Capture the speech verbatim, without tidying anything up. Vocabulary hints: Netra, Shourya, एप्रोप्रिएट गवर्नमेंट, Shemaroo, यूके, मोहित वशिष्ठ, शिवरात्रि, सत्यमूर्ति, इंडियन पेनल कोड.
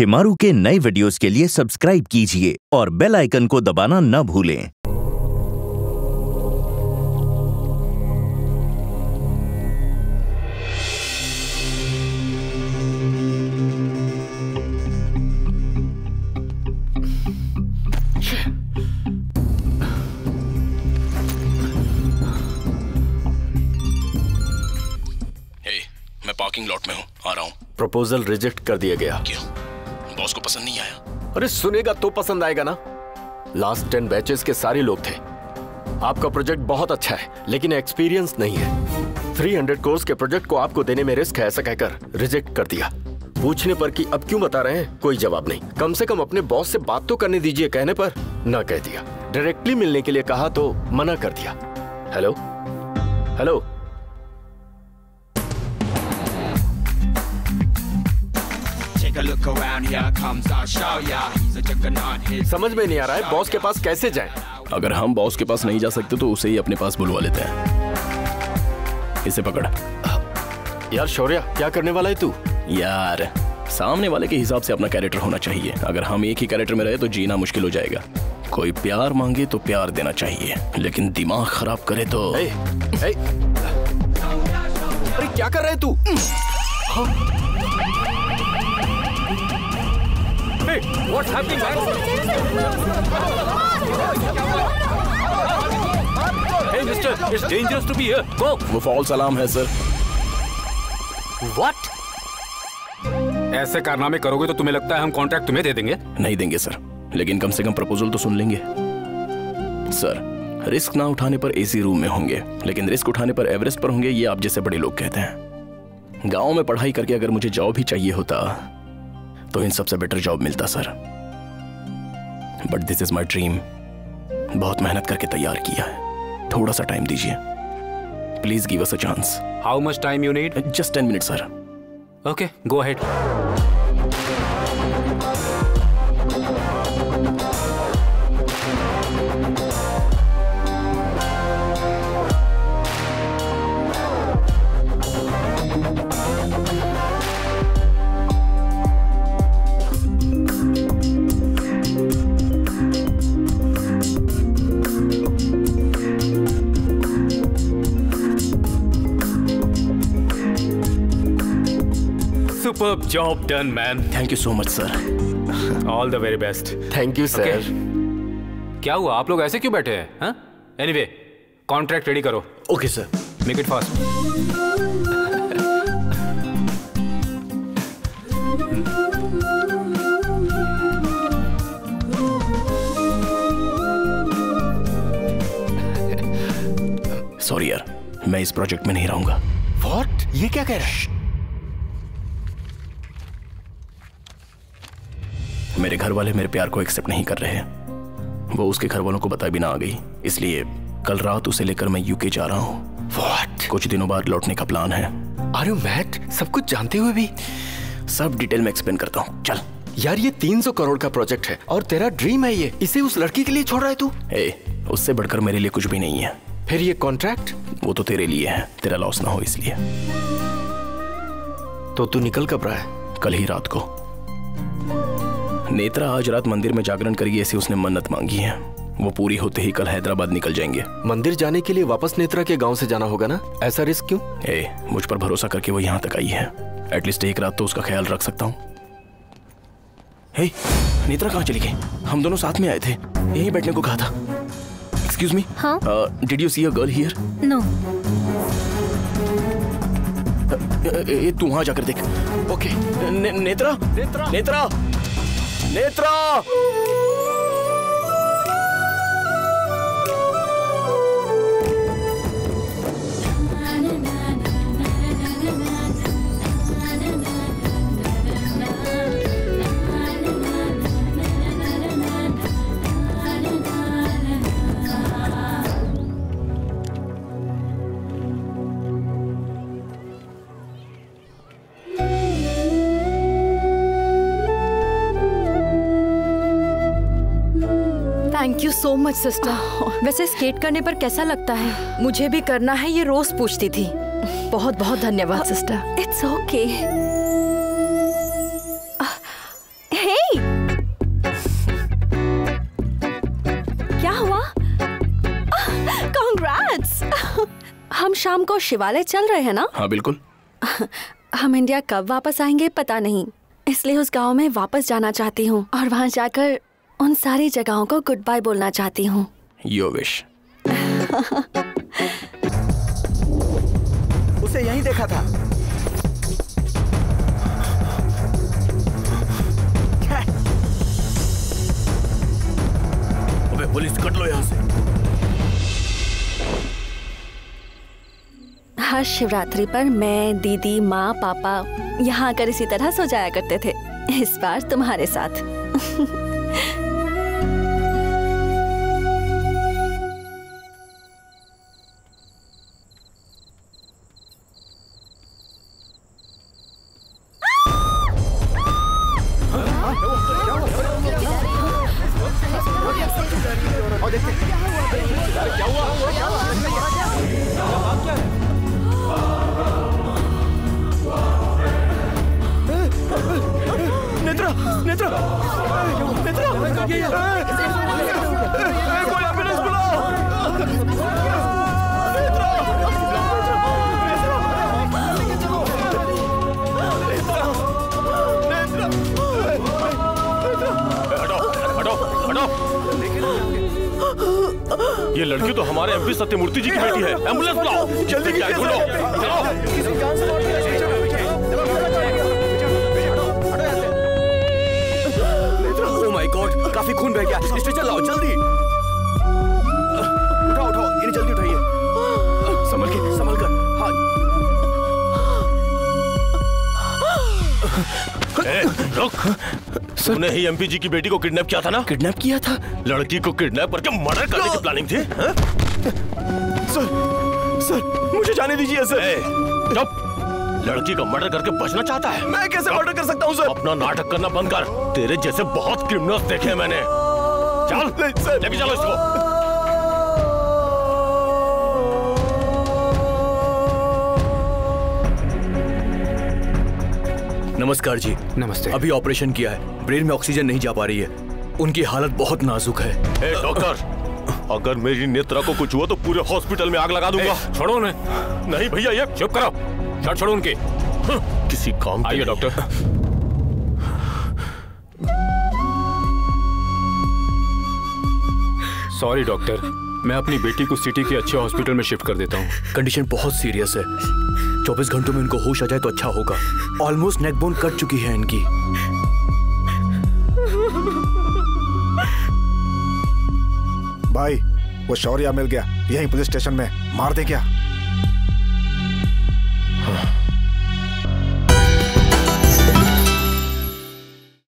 शेमारू के नए वीडियोस के लिए सब्सक्राइब कीजिए और बेल आइकन को दबाना न भूलें। पार्किंग लॉट में हूँ, आ रहा हूँ। प्रपोजल रिजेक्ट कर दिया गया। क्यों? बॉस को पसंद नहीं आया? अरे सुनेगा तो पसंद आएगा ना। लास्ट टेन बैचेस के सारे लोग थे। आपका प्रोजेक्ट बहुत अच्छा है, लेकिन एक्सपीरियंस नहीं है। थ्री हंड्रेड कोर्स के प्रोजेक्ट को आपको देने में रिस्क है ऐसा कहकर रिजेक्ट कर दिया। पूछने पर कि अब क्यों बता रहे हैं, कोई जवाब नहीं। कम से कम अपने बॉस से बात तो करने दीजिए कहने पर ना कह दिया। डायरेक्टली मिलने के लिए कहा तो मना कर दिया। Hello hello Look around, here comes our Shourya. He's a juggernaut. समझ में नहीं आ रहा है बॉस के पास कैसे जाएं? अगर हम बॉस के पास नहीं जा सकते तो उसे ही अपने पास बुलवा लेते हैं। इसे पकड़। यार शौर्या, क्या करने वाला है तू? यार सामने वाले के हिसाब से अपना कैरेक्टर होना चाहिए। अगर हम एक ही कैरेक्टर में रहे तो जीना मुश्किल हो जाएगा। कोई प्यार मांगे तो प्यार देना चाहिए, लेकिन दिमाग खराब करे तो। ए, ए, अरे क्या कर रहे तू? Hey, what's happening, man? Hey, mister, it's dangerous to be here. Go. वो false alarm है सर। What? ऐसे कारनामे करोगे तो तुम्हें लगता है हम कॉन्ट्रैक्ट तुम्हें दे देंगे? नहीं देंगे सर, लेकिन कम से कम प्रपोजल तो सुन लेंगे। सर, रिस्क ना उठाने पर एसी रूम में होंगे, लेकिन रिस्क उठाने पर एवरेस्ट पर होंगे, ये आप जैसे बड़े लोग कहते हैं। गाँव में पढ़ाई करके अगर मुझे जॉब ही चाहिए होता तो इन सबसे बेटर जॉब मिलता sir. But this is my dream. बहुत मेहनत करके तैयार किया है। थोड़ा सा टाइम दीजिए। Please give us a chance. How much time you need? Just ten minute sir. Okay, go ahead. Superb job done, man. Thank you so much, sir. All the very best. Thank you, sir. Okay. क्या हुआ? आप लोग ऐसे क्यों बैठे हैं? हाँ? Anyway, contract ready करो. Okay, sir. Make it fast. Sorry यार, मैं इस project में नहीं रहूँगा. What? ये क्या कह रहा है? मेरे घर वाले मेरे प्यार को एक्सेप्ट नहीं कर रहे हैं। वो उसके घर वालों को बताए बिना आ गई, इसलिए कल रात उसे लेकर मैं यूके जा रहा हूँ। What? कुछ दिनों बाद लौटने का प्लान है। Are you mad? सब कुछ जानते हुए भी? सब डिटेल में एक्सप्लेन करता हूँ, चल। यार ये तीन सौ करोड़ का प्रोजेक्ट है और तेरा ड्रीम है ये। इसे उस लड़की के लिए छोड़ रहा है तू? ए, उससे बढ़कर मेरे लिए कुछ भी नहीं है। फिर ये कॉन्ट्रैक्ट? वो तो तेरे लिए है, तेरा लॉस ना हो इसलिए। तो तू निकल कब रहा है? कल ही रात को। नेत्रा आज रात मंदिर में जागरण करिए, ऐसी उसने मन्नत मांगी है। वो पूरी होते ही कल हैदराबाद निकल जाएंगे। मंदिर जाने के लिए वापस नेत्रा के गांव से जाना होगा ना? ऐसा रिस्क क्यों? ए, मुझ पर भरोसा करके वो यहाँ तक आई है। एटलीस्ट एक रात तो उसका ख्याल रख सकता हूँ। हे, नेत्रा कहाँ चली गई? हम दोनों साथ में आए थे, यहीं बैठने को कहा था। Excuse me, did you see a girl here? No. तू वहाँ जाकर देख। ओके। ने, Netra Netra Netra Netra thank you so much sister. वैसे स्केट करने पर कैसा लगता है? मुझे भी करना है, ये रोज पूछती थी। बहुत बहुत धन्यवाद सिस्टर। It's okay. शाम को शिवालय चल रहे हैं ना? हाँ बिल्कुल। हम इंडिया कब वापस आएंगे पता नहीं, इसलिए उस गांव में वापस जाना चाहती हूँ और वहाँ जाकर उन सारी जगहों को गुड बाय बोलना चाहती हूँ। Your wish. उसे यहीं देखा था। अबे पुलिस कट लो यहाँ से। हर शिवरात्रि पर मैं, दीदी, माँ, पापा यहाँ आकर इसी तरह सो जाया करते थे। इस बार तुम्हारे साथ। ये लड़की तो हमारे एमपी सत्यमूर्ति जी की बेटी है। एम्बुलेंस बुलाओ जल्दी। ओह माय गॉड, काफी खून बह गया। स्ट्रेचर लाओ जल्दी। उठाओ उठाओ, ये जल्दी उठाइए। संभल के, संभल कर। हाँ। ए, रुक। तूने ही एमपी जी की बेटी को किडनैप किया था ना? किडनैप किया था? लड़की को किडनैप करके मर्डर करने की प्लानिंग थी? हाँ? सर, सर, मुझे जाने दीजिए सर। ए, लड़की का मर्डर करके बचना चाहता है? मैं कैसे मर्डर कर सकता हूँ सर? अपना नाटक करना बंद कर। तेरे जैसे बहुत क्रिमिनल्स देखे मैंने। चल, सर, लेके चलो इसको। नमस्कार जी। नमस्ते। अभी ऑपरेशन किया है, ब्रेन में ऑक्सीजन नहीं जा पा रही है, उनकी हालत बहुत नाजुक है। ए डॉक्टर, अगर मेरी नेत्रा को कुछ हुआ तो पूरे हॉस्पिटल में आग लगा दूंगा। छोड़ो ने। नहीं भैया, ये चुप करो। छड़ छोड़ो उनके। किसी काम। आइए डॉक्टर। सॉरी डॉक्टर, मैं अपनी बेटी को सिटी के अच्छे हॉस्पिटल में शिफ्ट कर देता हूँ। कंडीशन बहुत सीरियस है, चौबीस घंटों में इनको होश आ जाए तो अच्छा होगा। ऑलमोस्ट नेक बोन कट चुकी है इनकी। भाई, वो शौर्या मिल गया, यहीं पुलिस स्टेशन में। मार दे क्या? हाँ।